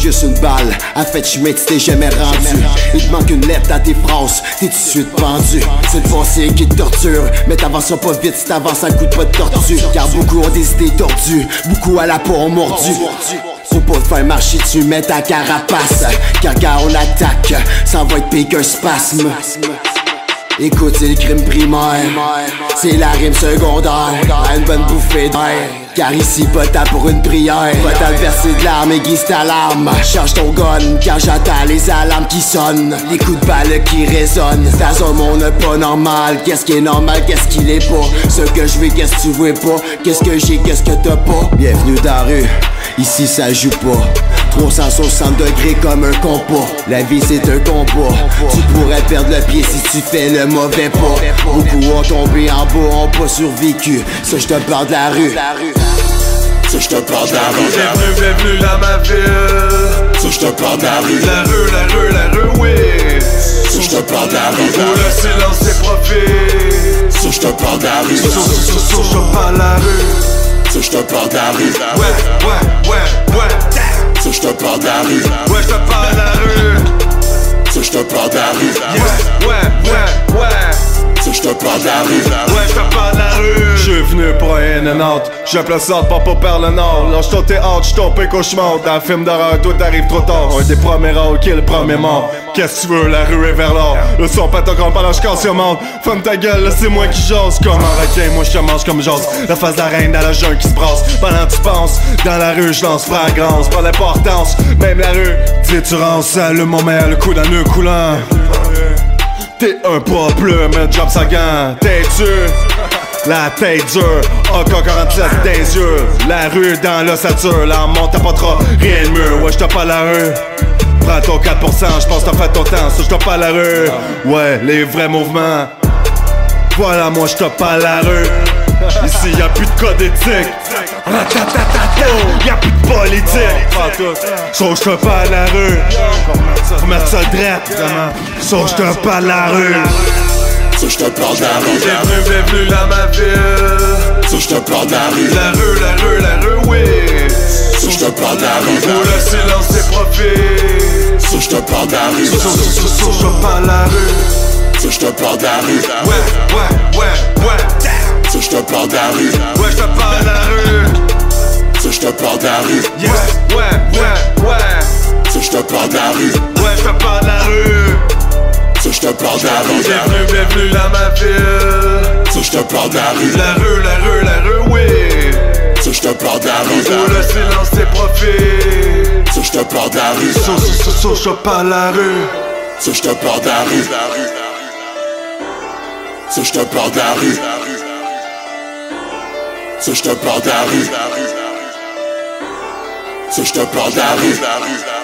Juste une balle, à fait je m'ai t'es jamais rendu. Il te manque une lettre à tes phrases, t'es tout de suite pendu. C'est le foncier qui te torture, mais t'avanceras pas vite si t'avances à coup de pas de tortue. Car beaucoup ont des idées tordues, beaucoup à la peau mordue. Faut pas te faire marcher, tu mets ta carapace. Car quand on attaque, ça va être pire qu'un spasme. Écoute, c'est le crime primaire, c'est la rime secondaire, une bonne bouffée d'air. Car ici, pas t'as pour une prière, pas t'as versé de larmes, aiguise ta larme. Charge ton gun, car j'attends les alarmes qui sonnent, les coups de balle qui résonnent. Dans un monde pas normal, qu'est-ce qui est normal, qu'est-ce qu'il est pas. Ce que je veux, qu'est-ce que tu veux pas, qu'est-ce que j'ai, qu'est-ce que t'as pas. Bienvenue dans la rue, ici ça joue pas. 360 degrés comme un compas. La vie c'est un combat. Tu pourrais perdre le pied si tu fais le mauvais pas. Beaucoup ont tombé en bas, ont pas survécu. Ça je te parle de la rue. Ça je te parle de la rue. Bienvenue dans ma ville. Ça je te parle de la rue. La rue, la rue, la rue, oui. Ça je te parle de la rue. Pour le silence c'est profit. Ça je te parle de la rue. Ça je te parle de la rue. Ça je te parle de la rue. Ouais, ouais, ouais, ouais. Ça je te parle de la rue. Ouais, je te parle de la rue. Ça je te parle de la rue. Ouais, ouais, ouais, ouais. Ça je te parle de la rue. Ouais, je te parle de la rue. Je suis venu pour un and out. J'aime le centre, pas par le nord. Lâche-toi tes hâtes, j'suis tombé cauchemar. Dans le film d'horreur, toi t'arrives trop tard. Un des premiers rangs, qui est le premier mort. Qu'est-ce que tu veux, la rue est vers l'or. Le son patogone par la chicane. Femme ta gueule, c'est moi qui jase. Comme un requin, moi je te mange comme j'ose. La face de la reine dans la jungle qui se brasse. Pendant que tu penses, dans la rue je lance fragrance. Pas d'importance, même la rue déturance, le mon mère, le coup d'un nœud coulant. T'es un popleux, mais job sa gant. T'es sûr. La tête dure, AK-47 des yeux. La rue dans l'ossature, la monte pas trop, rien de mieux. Ouais, je te parle la rue. Prends ton 4%, j'pense t'as fait ton temps, ça j'te parle la rue. Ouais, les vrais mouvements. Voilà, moi j'te parle la rue. Ici y'a plus de code éthique. Y'a plus de politique. Sauf j'te parle la rue. Faut mettre ça drette. Sauf j'te parle la rue. Ça j'te parle la rue. Bienvenue dans ma ville. Ça j'te parle la rue. La rue, la rue, la rue, oui. Ça j'te parle la rue. Pour le silence c'est profit. Ça je te parle de la rue. Ça je te parle de la rue. Ça je te parle de la rue. Ouais, ouais, ouais, ouais. Ça je te parle de la rue. Ouais, je te parle de la rue. Ça je te parle de la rue. Ouais, ouais, ouais, ouais. Ça je te parle de la rue. Ouais, je te parle de la rue. Ça je te parle de la rue. Bienvenue dans ma ville. Ça je te parle de la rue. La rue, la rue, la rue, oui. Ça je te parle de la rue. Pour le silence c'est profit. Ça je te parle de la rue. Ça je te parle de la rue. Ça je te parle de la rue. Ça je te parle de la rue. Ça je te parle de la rue. Ça je te parle de la rue.